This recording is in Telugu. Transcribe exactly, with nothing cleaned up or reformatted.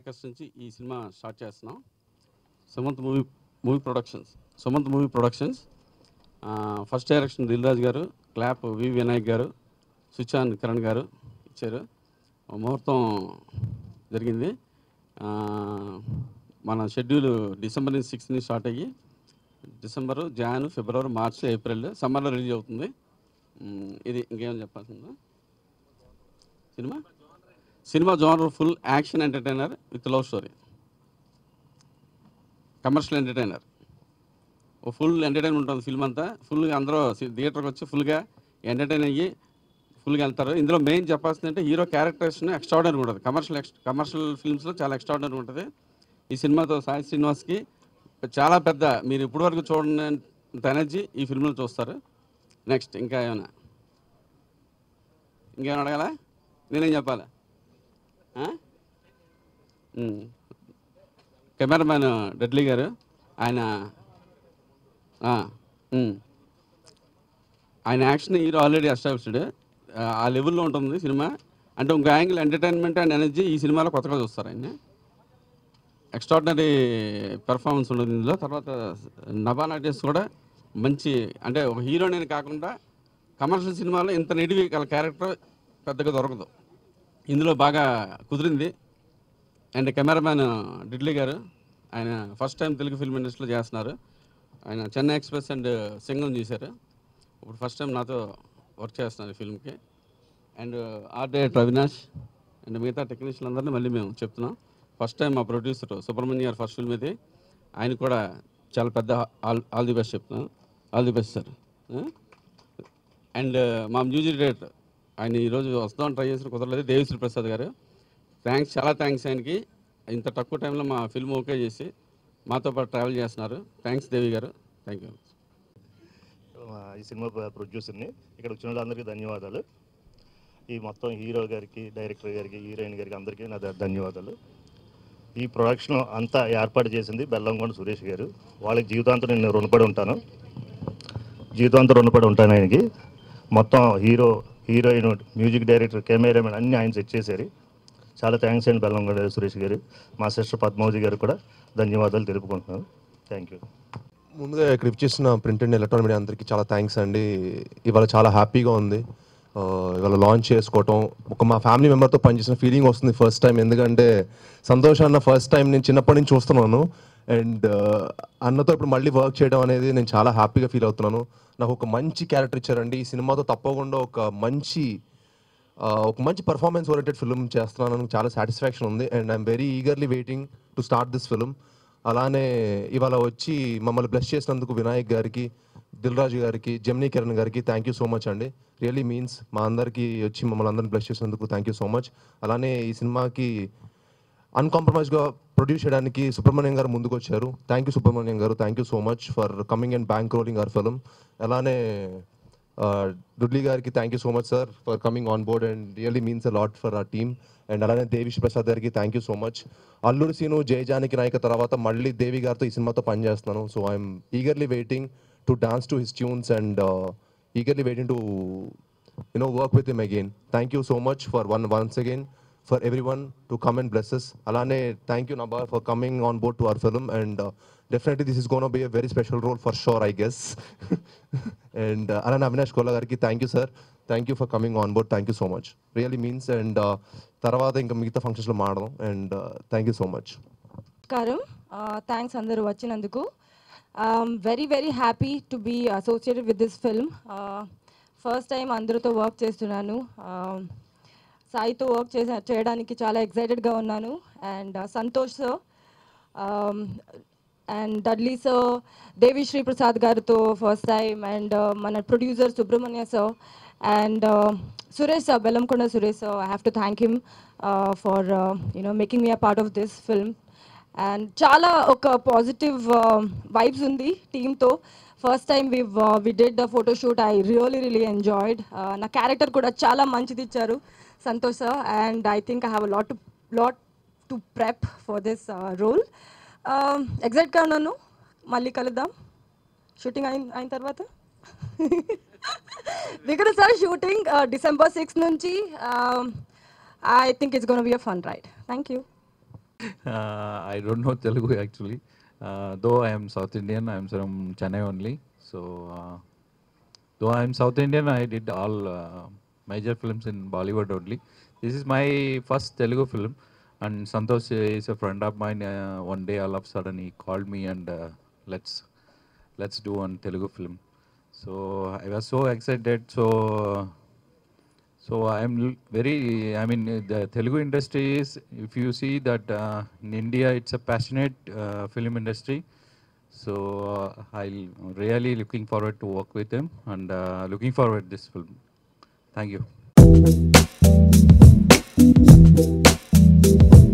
మేకర్స్ నుంచి ఈ సినిమా స్టార్ట్ చేస్తున్నాం. Sumanth movie movie productions Sumanth movie productions first direction దిల్దాజ్ గారు, క్లాప్ వి వినాయక్ గారు, సుచాన్ కరణ్ గారు ఇచ్చారు. ముహూర్తం జరిగింది. మన షెడ్యూల్ డిసెంబర్ నుంచి సిక్స్త్ని స్టార్ట్ అయ్యి డిసెంబరు, జాన్, ఫిబ్రవరి, మార్చి, ఏప్రిల్ సమ్మర్లో రిలీజ్ అవుతుంది. ఇది ఇంకేం చెప్పాల్సిందా, cinema cinema genre full action entertainer with love story, commercial entertainer. ఓ ఫుల్ ఎంటర్టైన్మెంట్ ఉంటుంది ఫిల్మ్ అంతా. ఫుల్గా అందరూ థియేటర్కి వచ్చి ఫుల్గా ఎంటర్టైన్ అయ్యి ఫుల్గా వెళ్తారు. ఇందులో మెయిన్ చెప్పాల్సింది అంటే హీరో క్యారెక్టరేషన్ ఎక్స్ట్రాడినరీగా ఉంటుంది. కమర్షియల్ ఎక్స్ కమర్షియల్ ఫిల్మ్స్లో చాలా ఎక్స్ట్రాడినరీ ఉంటుంది. ఈ సినిమాతో సాయి శ్రీనివాస్కి చాలా పెద్ద, మీరు ఇప్పటివరకు చూడంత ఎనర్జీ ఈ ఫిల్మ్లో చూస్తారు. నెక్స్ట్ ఇంకా ఏమైనా ఇంకేమైనా అడగాలా, నేనేం చెప్పాలా? కెమెరామ్యాన్ డడ్లిగారు, ఆయన ఆయన యాక్షన్ హీరో ఆల్రెడీ ఎస్టాబ్లిష్డ్, ఆ లెవెల్లో ఉంటుంది సినిమా. అంటే ఇంకో యాంగిల్ ఎంటర్టైన్మెంట్ అండ్ ఎనర్జీ ఈ సినిమాలో కొత్తగా చూస్తారు. ఆయన్ని ఎక్స్ట్రాడినరీ పెర్ఫార్మెన్స్ ఉంటుంది ఇందులో. తర్వాత నబార్ ఆర్టిస్ట్ కూడా మంచి, అంటే ఒక హీరోనే కాకుండా కమర్షియల్ సినిమాలో ఇంత నిడివి గల క్యారెక్టర్ పెద్దగా దొరకదు, ఇందులో బాగా కుదిరింది. అండ్ కెమెరామ్యాన్ డిడ్లిగారు, ఆయన ఫస్ట్ టైం తెలుగు ఫిల్మ్ ఇండస్ట్రీలో చేస్తున్నారు. ఆయన చెన్నై ఎక్స్ప్రెస్ అండ్ సింగం చేశారు. ఇప్పుడు ఫస్ట్ టైం నాతో వర్క్ చేస్తున్నారు ఫిల్మ్కి. And art director Avinash and మిగతా టెక్నీషియన్లందరినీ మళ్ళీ మేము చెప్తున్నాం. ఫస్ట్ టైం మా producer Subrahmanyam garu first film ఇది, ఆయన కూడా చాలా పెద్ద ఆల్ ఆల్ ది బెస్ట్ చెప్తున్నాం. All the best sir. And మా మ్యూజిక్ డైరెక్టర్, ఆయన ఈరోజు వస్తామని ట్రై చేసిన కుదరలేదు, దేవి శ్రీ ప్రసాద్ గారు. థ్యాంక్స్, చాలా థ్యాంక్స్ ఆయనకి. ఇంత తక్కువ టైంలో మా ఫిల్మ్ ఓకే చేసి మాతో పాటు ట్రావెల్ చేస్తున్నారు. థ్యాంక్స్ దేవి గారు, థ్యాంక్ యూ. ఈ సినిమా ప్రొడ్యూసర్ని, ఇక్కడ వచ్చిన వాళ్ళందరికీ ధన్యవాదాలు. ఈ మొత్తం హీరో గారికి, డైరెక్టర్ గారికి, హీరోయిన్ గారికి, అందరికీ నా ధన్యవాదాలు. ఈ ప్రొడక్షన్ అంతా ఏర్పాటు చేసింది బెల్లంకొండ సురేష్ గారు. వాళ్ళకి జీవితాంతం నేను రుణపడి ఉంటాను, జీవితాంతం రుణపడి ఉంటాను ఆయనకి. మొత్తం hero, heroine, music director, cameraman అన్నీ ఆయన సెట్ చేశారు. చాలా థ్యాంక్స్ అండి బెలంకొండ సురేష్ గారు. మా సిస్టర్ పద్మావతి గారు కూడా ధన్యవాదాలు తెలుపుకుంటున్నాను. Thank you. ముందుగా ఇక్కడ ఇచ్చేసిన ప్రింట్ అండ్ ఎలక్ట్రానిక్ మీడియా అందరికీ చాలా థ్యాంక్స్ అండి. ఇవాళ చాలా హ్యాపీగా ఉంది ఇవాళ లాంచ్ చేసుకోవటం. ఒక మా ఫ్యామిలీ మెంబర్తో పనిచేసిన ఫీలింగ్ వస్తుంది ఫస్ట్ టైం. ఎందుకంటే సంతోష్ అన్న ఫస్ట్ టైం నేను చిన్నప్పటి నుంచి చూస్తున్నాను. అండ్ అన్నతో ఇప్పుడు మళ్ళీ వర్క్ చేయడం అనేది నేను చాలా హ్యాపీగా ఫీల్ అవుతున్నాను. నాకు ఒక మంచి క్యారెక్టర్ ఇచ్చారండి ఈ సినిమాతో. తప్పకుండా ఒక మంచి ఒక మంచి పర్ఫార్మెన్స్ ఓరియంటెడ్ ఫిల్మ్ చేస్తున్నాను, నాకు చాలా సాటిస్ఫాక్షన్ ఉంది. And I'm very eagerly waiting to start this film. అలానే ఇవాళ వచ్చి మమ్మల్ని బ్లెస్ చేసినందుకు వినాయక్ గారికి, దిల్రాజు గారికి, జెమినీ కిరణ్ గారికి థ్యాంక్ యూ సో మచ్ అండి. రియలీ మీన్స్ మా అందరికీ వచ్చి మమ్మల్ని అందరిని బ్లెస్ చేసినందుకు థ్యాంక్ యూ సో మచ్. అలానే ఈ సినిమాకి అన్కాంప్రమైజ్గా ప్రొడ్యూస్ చేయడానికి సుబ్రహ్మణ్యం గారు ముందుకు వచ్చారు. Thank you Subrahmanyam garu, thank you so much for coming and bankrolling our film. అలానే దుడ్లీ గారికి thank you so much sir for coming on board and really means a lot for ఆ టీమ్. అండ్ అలానే దేవి శ్రీ ప్రసాద్ గారికి thank you so much. Alluri Seenu, Jaya Janaki Nayaka తర్వాత మళ్ళీ దేవి గారితో ఈ సినిమాతో పనిచేస్తున్నాను. So I'm eagerly waiting to dance to his tunes and eagerly waiting to you know work with him again. Thank you so much for one once again for everyone to come and bless us. Alane thank you Nabar for coming on board to our film and uh, definitely this is going to be a very special role for sure I guess. And uh, Alana Avinash Kola gariki thank you sir, thank you for coming on board, thank you so much really means. And uh, tarvata inga migitha functions lo maadadam and uh, thank you so much karam. uh, thanks andaru vachinanduku. um very very happy to be associated with this film. uh, first time andaru tho work chestunnanu. um, సాయితో వర్క్ చేసా చేయడానికి చాలా ఎక్సైటెడ్గా ఉన్నాను. And Santosh sir and Dudley sir, Devi Sri Prasad గారితో ఫస్ట్ టైం, అండ్ మన producer Subrahmanya sir and Suresh sir, Bellamkonda Suresh sir. I have to thank him for you know making me a part of this film. And చాలా ఒక పాజిటివ్ వైబ్స్ ఉంది టీమ్తో. First time we we did the photoshoot, I really really enjoyed. నా క్యారెక్టర్ కూడా చాలా మంచిది ఇచ్చారు Santosh sir, and I think I have a lot to lot to prep for this uh, role. Um, excited ka unnanu, malli kaluddam shooting ayin ayin tarvata. Vikram sir shooting uh, December sixth nunchi. um, I think it's going to be a fun ride. Thank you. Uh, I don't know Telugu actually. Uh, though I am South Indian, I am from Chennai only. So, uh, though I am South Indian, I did all uh, major films in Bollywood only. This is my first Telugu film. And Santosh is a friend of mine. Uh, one day, all of a sudden, he called me and uh, let's let's do one Telugu film. So I was so excited. So. So I'm very, I mean, the Telugu industry is, if you see that uh, in India, it's a passionate uh, film industry. So uh, I'm really looking forward to work with him and uh, looking forward to this film. Thank you.